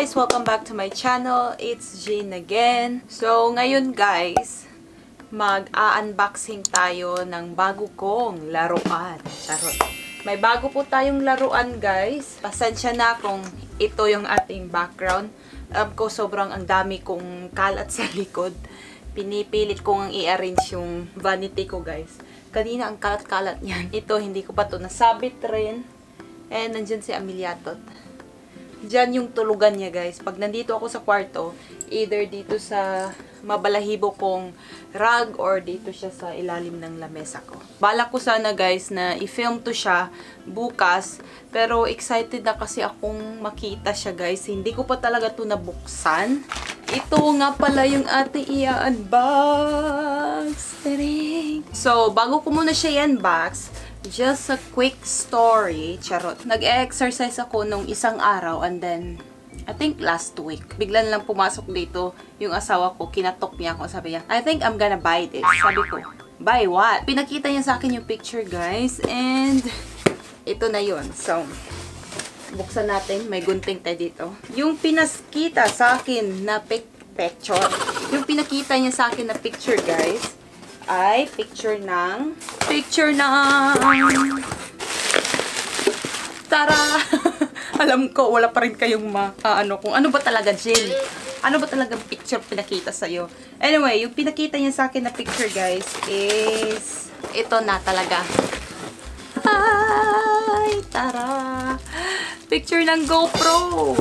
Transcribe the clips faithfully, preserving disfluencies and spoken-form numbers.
guys! Welcome back to my channel. It's Jane again. So, ngayon guys, mag-unboxing tayo ng bago kong laruan. Charot. May bago po tayong laruan guys. Pasensya na kung ito yung ating background. Alam ko sobrang ang dami kong kalat sa likod. Pinipilit kong ang i-arrange yung vanity ko guys. Kanina ang kalat-kalat niyan. Ito, hindi ko pa to nasabit rin. And nandyan si Ameliatot. Diyan yung tulugan niya guys. Pag nandito ako sa kwarto, either dito sa mabalahibo kong rug or dito siya sa ilalim ng lamesa ko. Balak ko sana guys na i-film to siya bukas, pero excited na kasi akong makita siya guys. Hindi ko pa talaga to nabuksan. Ito nga pala yung ating i-unbox. So, bago ko muna siya i-unbox, just a quick story, charot. Nag-exercise ako nung isang araw and then, I think last week, biglan lang pumasok dito yung asawa ko, kinatok niya ako, sabi niya, I think I'm gonna buy this. Sabi ko, buy what? Pinakita niya sa akin yung picture guys, and ito na yun. So, buksan natin, may gunting tayo dito. Yung pinaskita sa akin na pic picture, yung pinakita niya sa akin na picture guys, ay picture ng picture ng tara! Alam ko, wala pa rin kayong ma, uh, ano, kung ano ba talaga, Jill? Ano ba talaga picture pinakita sa'yo? Anyway, yung pinakita niya sa akin na picture, guys, is ito na talaga. Ay! Tara! Picture ng GoPro!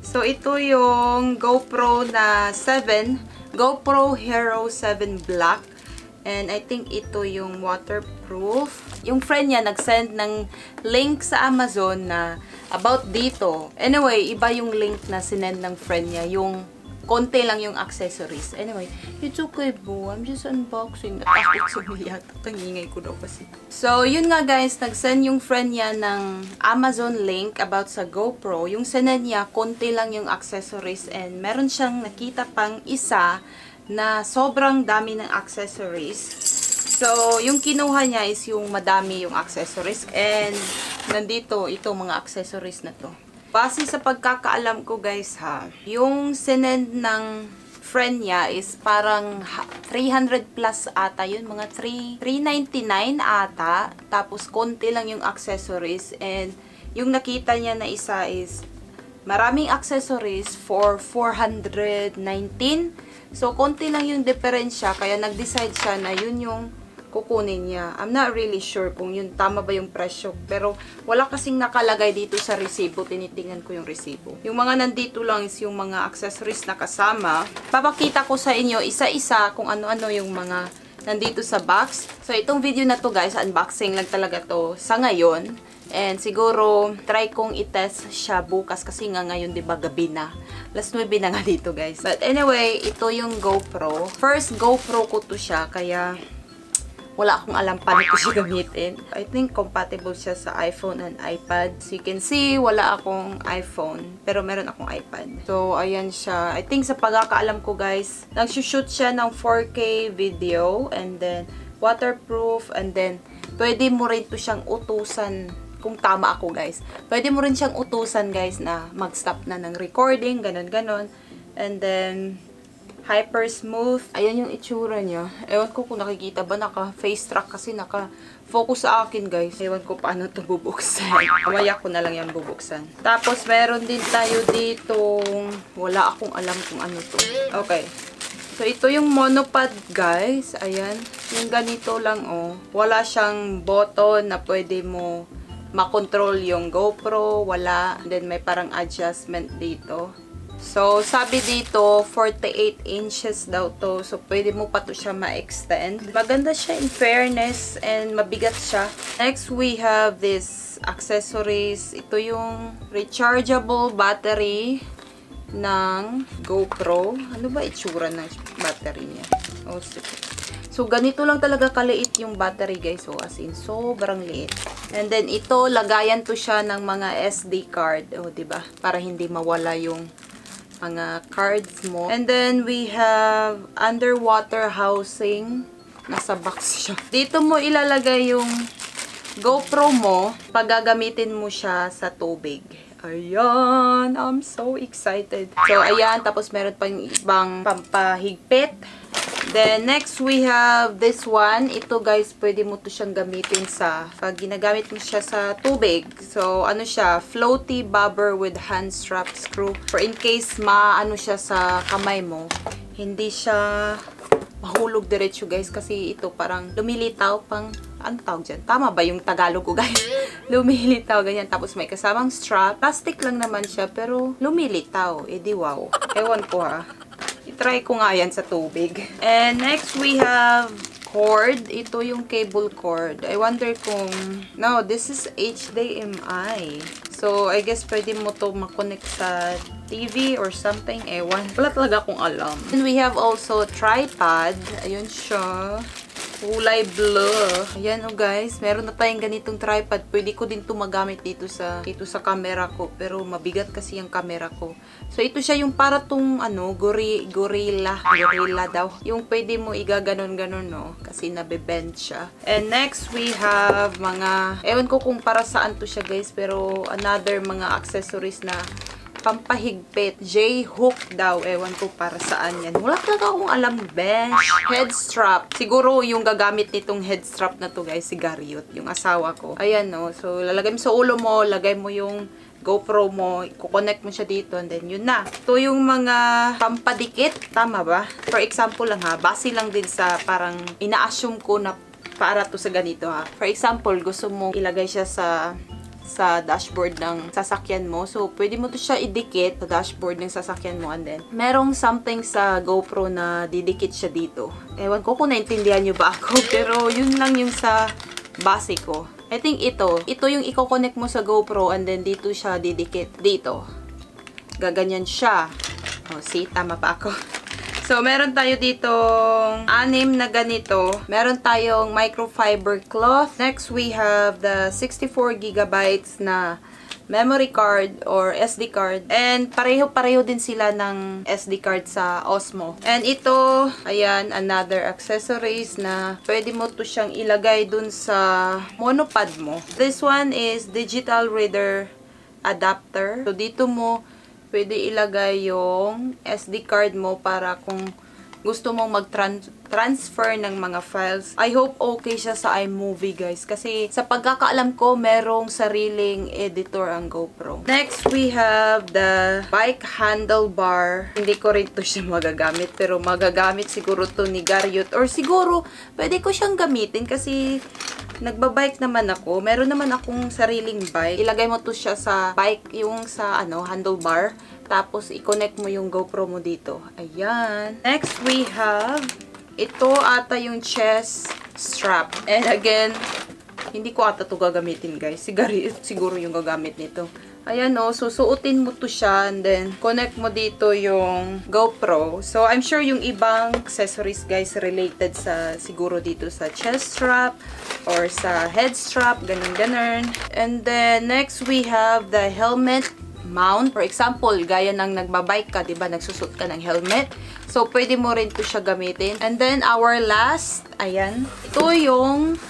So, ito yung GoPro na seven. GoPro Hero seven Black. And I think ito yung waterproof. Yung friend niya nag-send ng link sa Amazon na about dito. Anyway, iba yung link na sinend ng friend niya. Yung konti lang yung accessories. Anyway, it's okay boo. I'm just unboxing. Natakot sa milyata. Tangingay ko daw kasi. So, yun nga guys. Nag-send yung friend niya ng Amazon link about sa GoPro. Yung sinend niya, konti lang yung accessories. And meron siyang nakita pang isa na sobrang dami ng accessories. So, yung kinuha niya is yung madami yung accessories. And, nandito, ito mga accessories na to. Base sa pagkakaalam ko guys ha, yung sinend ng friend niya is parang three hundred plus ata yun. Mga three ninety-nine ata. Tapos, konti lang yung accessories. And, yung nakita niya na isa is maraming accessories for four nineteen. So, konti lang yung diferensya. Kaya, nag-decide siya na yun yung kukunin niya. I'm not really sure kung yun tama ba yung presyo. Pero, wala kasing nakalagay dito sa resibo. Tinitingnan ko yung resibo. Yung mga nandito lang is yung mga accessories na kasama. Papakita ko sa inyo isa-isa kung ano-ano yung mga nandito sa box. So, itong video na to guys, unboxing lang talaga to sa ngayon. And siguro, try kong itest siya bukas kasi nga ngayon, diba, gabi na. alas nuwebe na nga dito, guys. But anyway, ito yung GoPro. First GoPro ko to siya, kaya wala akong alam paano ko siya gamitin. I think compatible siya sa iPhone and iPad. So you can see, wala akong iPhone, pero meron akong iPad. So, ayan siya. I think sa pagkakaalam ko, guys, nagsushoot siya ng four K video, and then waterproof, and then pwede mo rin to siyang utusan. Kung tama ako guys, pwede mo rin siyang utusan guys na mag-stop na ng recording, ganon ganon. And then, Hypersmooth. Ayan yung itsura niya. Ewan ko kung nakikita ba, naka-face track kasi naka-focus sa akin guys. Ewan ko paano ito bubuksan. Kawaya ko na lang yan bubuksan. Tapos, meron din tayo ditong wala akong alam kung ano to. Okay. So, ito yung monopod, guys. Ayan. Yung ganito lang, oh. Wala siyang button na pwede mo makontrol yung GoPro. Wala. And then, may parang adjustment dito. So, sabi dito, forty-eight inches daw to. So, pwede mo pa to siya ma-extend. Maganda siya in fairness and mabigat siya. Next, we have this accessories. Ito yung rechargeable battery ng GoPro. Ano ba itsura ng battery niya? Oh, so, ganito lang talaga kaliit yung battery, guys. So, as in, sobrang liit. And then, ito, lagayan to siya ng mga S D card. O, oh, diba? Para hindi mawala yung mga cards mo. And then, we have underwater housing. Nasa box siya. Dito mo ilalagay yung GoPro mo pag gagamitin mo siya sa tubig. Ayan, I'm so excited. So, ayan, tapos meron pa yung ibang pampahigpit. Then, next we have this one. Ito guys, pwede mo to siyang gamitin sa, pag ginagamit mo siya sa tubig. So, ano siya, floaty bobber with hand strap screw. For in case maano siya sa kamay mo, hindi siya mahulog diretso guys, kasi ito parang lumilitaw pang, ano tawag dyan? Tama ba yung Tagalog ko, guys? Lumilitaw, ganyan. Tapos may kasamang strap. Plastic lang naman siya, pero lumilitaw. Eh di wow. Ewan ko ha. I-try ko nga yan sa tubig. And next we have cord. Ito yung cable cord. I wonder kung... No, this is H D M I. So, I guess pwede mo to makonect sa T V or something. Ewan. Wala talaga kung alam. And we have also tripod. Ayun siya. Kulay blue. Ayan o oh guys, meron na tayong ganitong tripod. Pwede ko din ito magamit dito sa, dito sa camera ko. Pero mabigat kasi yung camera ko. So ito siya yung para tong ano, gori, gorilla. Gorilla daw. Yung pwede mo igaganon-ganon no. Kasi nabibend siya. And next we have mga, ewan ko kung para saan to siya guys. Pero another mga accessories na pampahigpit. J-hook daw. Ewan ko para saan yan. Wala talaga akong alam, besh. Head strap. Siguro yung gagamit nitong head strap na to, guys, si Gariot, yung asawa ko. Ayan, no. So, lalagay mo sa ulo mo, lagay mo yung GoPro mo, kukonect mo siya dito, and then yun na. Ito yung mga pampadikit. Tama ba? For example lang ha, base lang din sa parang ina-assume ko na para to sa ganito ha. For example, gusto mo ilagay siya sa... sa dashboard ng sasakyan mo. So, pwede mo to siya idikit sa dashboard ng sasakyan mo. And then, merong something sa GoPro na didikit siya dito. Ewan ko kung naintindihan nyo ba ako. Pero, yun lang yung sa base ko. I think ito. Ito yung i-connect mo sa GoPro and then dito siya didikit. Dito. Gaganyan siya. Oh, see? Tama pa ako. So, meron tayo ditong anim na ganito. Meron tayong microfiber cloth. Next, we have the sixty-four gigabytes na memory card or S D card. And pareho-pareho din sila ng S D card sa Osmo. And ito, ayan, another accessories na pwede mo to siyang ilagay dun sa monopod mo. This one is digital reader adapter. So, dito mo pwede ilagay yung S D card mo para kung gusto mong mag-transfer ng mga files. I hope okay siya sa iMovie, guys. Kasi sa pagkakaalam ko, merong sariling editor ang GoPro. Next, we have the bike handlebar. Hindi ko rin ito siya magagamit, pero magagamit siguro to ni Gariot. Or siguro, pwede ko siyang gamitin kasi... nagbabike naman ako. Meron naman akong sariling bike. Ilagay mo to siya sa bike, yung sa ano, handlebar. Tapos, i-connect mo yung GoPro mo dito. Ayan. Next, we have ito ata yung chest strap. And again, hindi ko ata to gagamitin, guys. Sigari, siguro yung gagamit nito. Ayan o, susuotin mo to siya and then connect mo dito yung GoPro. So, I'm sure yung ibang accessories guys related sa siguro dito sa chest strap or sa head strap, ganun-ganun. And then, next we have the helmet mount. For example, gaya ng nagbabike ka, diba? Nagsusot ka ng helmet. So, pwede mo rin to siya gamitin. And then, our last, ayan, ito yung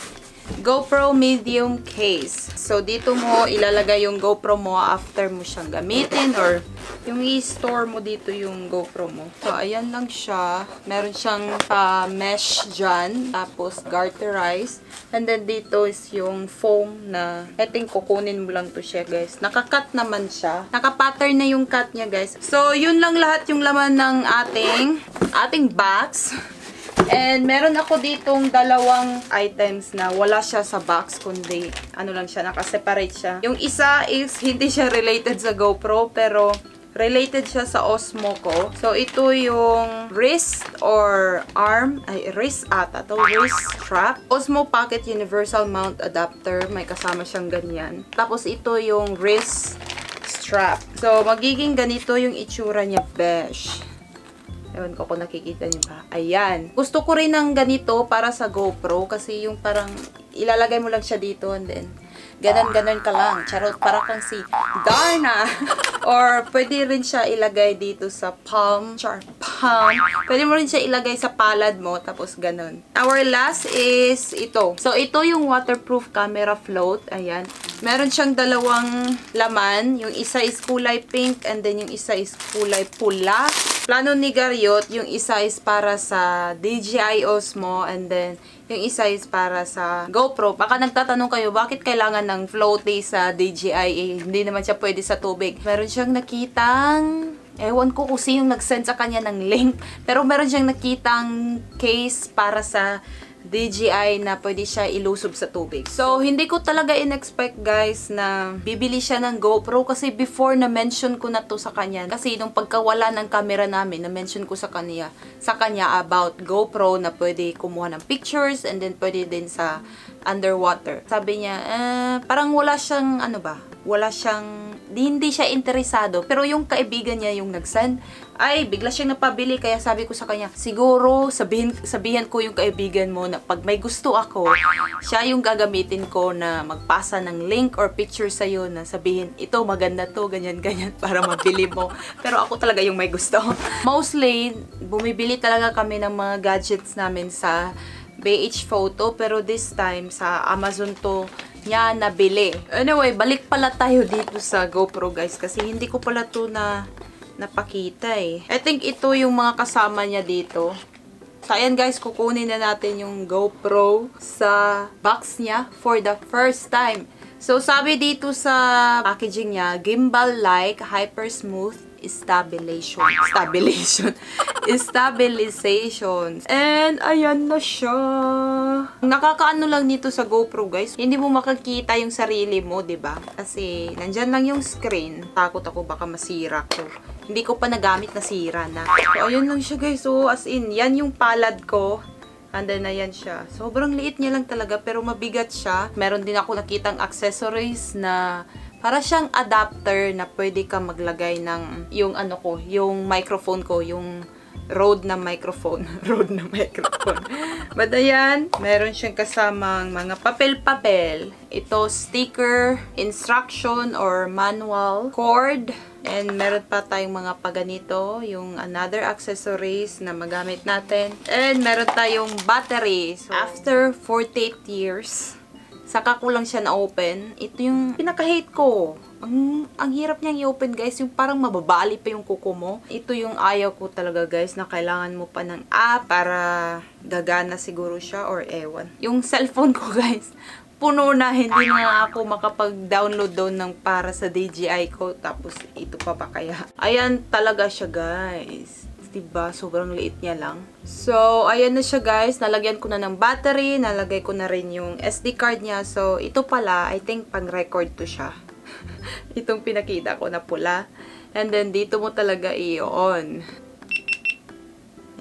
GoPro medium case. So, dito mo ilalagay yung GoPro mo after mo siyang gamitin or yung i-store mo dito yung GoPro mo. So, ayan lang siya. Meron siyang uh, mesh dyan. Tapos, garterized. And then, dito is yung foam na I think kukunin mo lang to siya, guys. Nakakat naman siya. Nakapattern na yung cut niya, guys. So, yun lang lahat yung laman ng ating ating box. And meron ako ditong dalawang items na wala siya sa box kundi ano lang siya, nakaseparate siya. Yung isa is hindi siya related sa GoPro pero related siya sa Osmo ko. So ito yung wrist or arm, ay wrist ata to, wrist strap. Osmo Pocket Universal Mount Adapter, may kasama siyang ganyan. Tapos ito yung wrist strap. So magiging ganito yung itsura niya, besh. Ewan ko kung nakikita niyo ba. Ayan. Gusto ko rin ng ganito para sa GoPro kasi yung parang ilalagay mo lang siya dito and then ganon-ganon ka lang. Charot, para kang si Darna. Or pwede rin siya ilagay dito sa palm. Char, palm. Pwede mo rin siya ilagay sa palad mo tapos ganon. Our last is ito. So ito yung waterproof camera float. Ayan. Meron siyang dalawang laman. Yung isa is kulay pink and then yung isa is kulay pula. Plano ni Garyot, yung isa is para sa D J I Osmo and then yung isa is para sa GoPro. Baka nagtatanong kayo, bakit kailangan ng floaty sa D J I? Eh, hindi naman siya pwede sa tubig. Meron siyang nakitang... Ewan ko kung sinong nag-send sa kanya ng link. Pero meron siyang nakitang case para sa D J I na pwede siya ilusob sa tubig. So, hindi ko talaga in-expect guys na bibili siya ng GoPro kasi before na-mention ko na to sa kanya. Kasi nung pagkawala ng camera namin, na-mention ko sa kanya, sa kanya about GoPro na pwede kumuha ng pictures and then pwede din sa underwater. Sabi niya, eh, parang wala siyang ano ba? Wala siyang hindi siya interesado. Pero yung kaibigan niya yung nag-send, ay, bigla siyang napabili. Kaya sabi ko sa kanya, siguro sabihin, sabihin ko yung kaibigan mo na pag may gusto ako, siya yung gagamitin ko na magpasa ng link or picture sa'yo na sabihin, ito, maganda to, ganyan, ganyan, para mabili mo. Pero ako talaga yung may gusto. Mostly, bumibili talaga kami ng mga gadgets namin sa B H Photo. Pero this time, sa Amazon to niya nabili. Anyway, balik pala tayo dito sa GoPro guys kasi hindi ko pala to na napakita eh. I think ito yung mga kasama niya dito. So, ayan guys, kukunin na natin yung GoPro sa box niya for the first time. So, sabi dito sa packaging niya, gimbal-like, hyper-smooth, Stabilization. Stabilization. Stabilization. And, ayan na siya. Nakakaano lang nito sa GoPro, guys. Hindi mo makakita yung sarili mo, diba? Kasi, nandyan lang yung screen. Takot ako, baka masira ko. Hindi ko pa nagamit, nasira na. So, ayan lang siya, guys. So, as in, yan yung palad ko. And then, ayan siya. Sobrang liit niya lang talaga, pero mabigat siya. Meron din ako nakitang accessories na... Para siyang adapter na pwede ka maglagay ng yung ano ko, yung microphone ko, yung Rode na microphone. Rode na microphone. But ayan, meron siyang kasamang mga papel-papel. Ito, sticker, instruction or manual, cord, and meron pa tayong mga paganito, yung another accessories na magamit natin. And meron tayong battery. So, after forty-eight years, saka ko lang siya na-open. Ito yung pinaka-hate ko. Ang, ang hirap niyang i-open, guys. Yung parang mababali pa yung kuko mo. Ito yung ayaw ko talaga, guys, na kailangan mo pa ng app para gagana siguro siya or ewan. Yung cellphone ko, guys, puno na. Hindi na ako makapag-download doon ng para sa D J I ko. Tapos, ito pa pa kaya. Ayan talaga siya, guys. Diba? Sobrang liit niya lang. So, ayan na siya guys. Nalagyan ko na ng battery. Nalagay ko na rin yung S D card niya. So, ito pala, I think pang-record to siya. Itong pinakita ko na pula. And then, dito mo talaga i-on.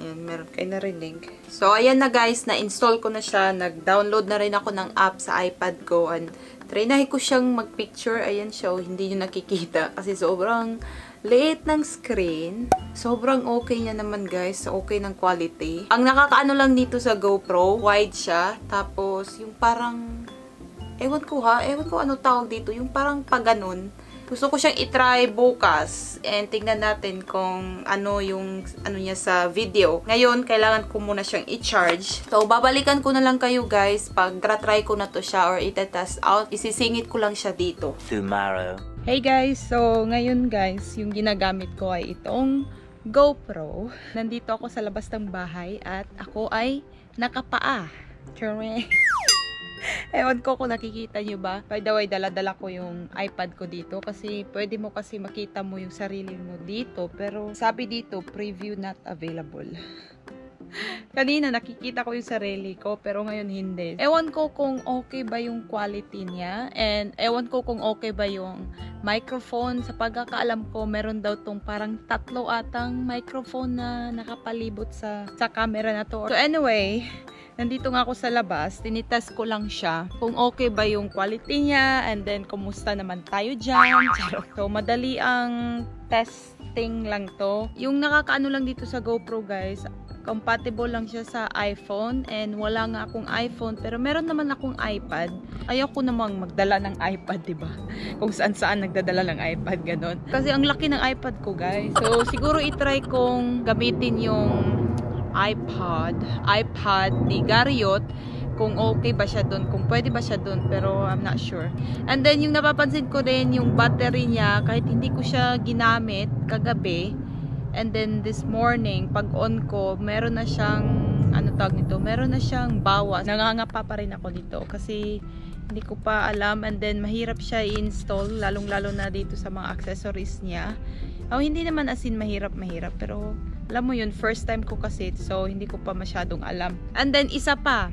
Ayan, meron kayo narinig. So, ayan na guys. Na-install ko na siya. Nag-download na rin ako ng app sa iPad ko. And, trinahin ko siyang mag-picture. Ayan siya. Hindi nyo nakikita. Kasi sobrang... liit ng screen. Sobrang okay niya naman guys. Okay ng quality. Ang nakakaano lang dito sa GoPro, wide siya. Tapos, yung parang, ewan ko ha, ewan ko ano tawag dito. Yung parang paganoon. Gusto ko siyang itry bukas. And tingnan natin kung ano yung, ano niya sa video. Ngayon, kailangan ko muna siyang i-charge. So, babalikan ko na lang kayo guys pag try ko na to siya or itetest out. Isisingit ko lang siya dito. Tomorrow. Hey guys! So, ngayon guys, yung ginagamit ko ay itong GoPro. Nandito ako sa labas ng bahay at ako ay nakapaa. Chore! Ewan ko kung nakikita nyo ba. By the way, dala-dala ko yung iPad ko dito kasi pwede mo kasi makita mo yung sarili mo dito. Pero sabi dito, preview not available. Kanina nakikita ko yung sarili ko pero ngayon hindi. Ewan ko kung okay ba yung quality niya and ewan ko kung okay ba yung microphone. Sa pagkakaalam ko meron daw tong parang tatlo atang microphone na nakapalibot sa, sa camera na to. So anyway, nandito nga ako sa labas, tinitest ko lang siya kung okay ba yung quality niya and then kumusta naman tayo dyan. So madali ang testing lang to. Yung nakakaano lang dito sa GoPro guys, compatible lang siya sa iPhone and wala nga akong iPhone pero meron naman akong iPad. Ayoko namang magdala ng iPad, diba? Kung saan-saan nagdadala ng iPad, ganun. Kasi ang laki ng iPad ko, guys. So, siguro itry kong gamitin yung iPod, iPad ni Gariot, kung okay ba siya doon, kung pwede ba siya doon, pero I'm not sure. And then yung napapansin ko rin, yung battery niya, kahit hindi ko siya ginamit kagabi, and then this morning, pag on ko, meron na siyang, ano tawag nito, meron na siyang bawas. Nangangapa pa rin ako nito kasi hindi ko pa alam, and then mahirap siya i-install, lalong lalo na dito sa mga accessories niya. Oh, hindi naman as in mahirap-mahirap, pero alam mo yun, first time ko kasi, so hindi ko pa masyadong alam. And then isa pa,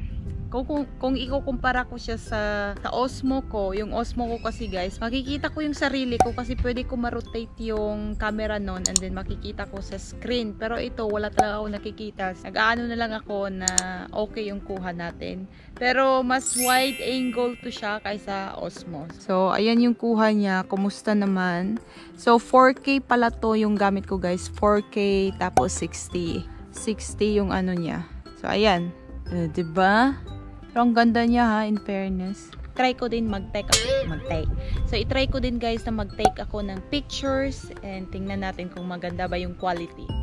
Kung, kung, kung ikukumpara ko siya sa, sa Osmo ko, yung Osmo ko kasi guys, makikita ko yung sarili ko kasi pwede ko marotate yung camera nun and then makikita ko sa screen. Pero ito, wala talaga ako nakikita. Nag-aano na lang ako na okay yung kuha natin. Pero mas wide angle to siya kaysa Osmo. So, ayan yung kuha niya. Kumusta naman? So, four K pala to yung gamit ko guys. four K tapos sixty. sixty yung ano niya. So, ayan. Uh, diba? Pero ang ganda niya ha, in fairness. Try ko din mag-take ako. Mag-take. So, itry ko din guys na mag-take ako ng pictures and tingnan natin kung maganda ba yung quality.